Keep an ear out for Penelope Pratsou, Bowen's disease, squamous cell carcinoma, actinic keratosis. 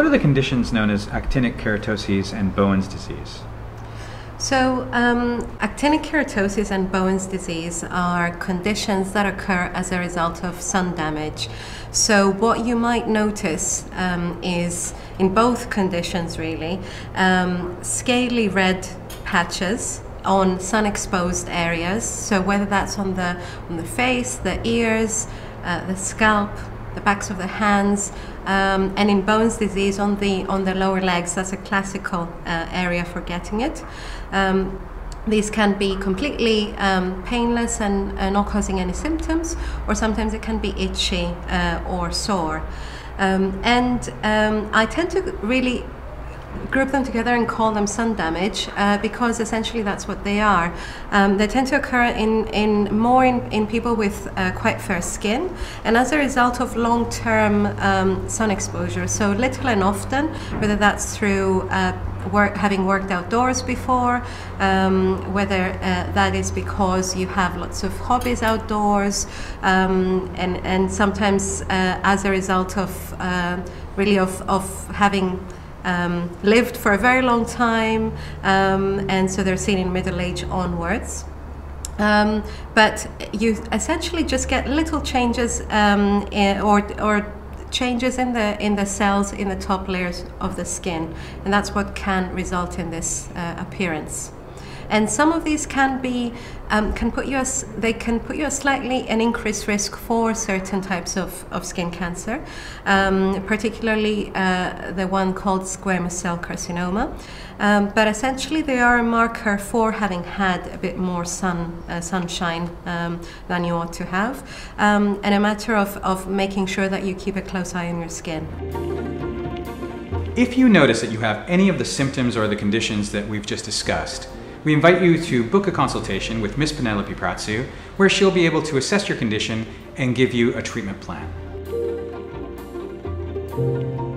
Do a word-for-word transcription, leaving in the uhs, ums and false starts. what are the conditions known as actinic keratosis and Bowen's disease? So um, actinic keratosis and Bowen's disease are conditions that occur as a result of sun damage. So what you might notice um, is, in both conditions really, um, scaly red patches on sun-exposed areas. So whether that's on the, on the face, the ears, uh, the scalp, the backs of the hands, um, and in Bowen's disease on the on the lower legs. That's a classical uh, area for getting it. Um, these can be completely um, painless and uh, not causing any symptoms, or sometimes it can be itchy uh, or sore. Um, and um, I tend to really group them together and call them sun damage uh, because essentially that's what they are. Um, they tend to occur in, in more in, in people with uh, quite fair skin, and as a result of long-term um, sun exposure, so little and often, whether that's through uh, work, having worked outdoors before, um, whether uh, that is because you have lots of hobbies outdoors, um, and, and sometimes uh, as a result of uh, really of, of having Um, lived for a very long time, um, and so they're seen in middle age onwards. Um, but you essentially just get little changes um, in, or, or changes in the, in the cells in the top layers of the skin, and that's what can result in this uh, appearance. And some of these can be um, can put you as they can put you a slightly an increased risk for certain types of, of skin cancer, um, particularly uh, the one called squamous cell carcinoma. Um, but essentially, they are a marker for having had a bit more sun uh, sunshine um, than you ought to have, um, and a matter of of making sure that you keep a close eye on your skin. If you notice that you have any of the symptoms or the conditions that we've just discussed, we invite you to book a consultation with Miz Penelope Pratsou, where she'll be able to assess your condition and give you a treatment plan.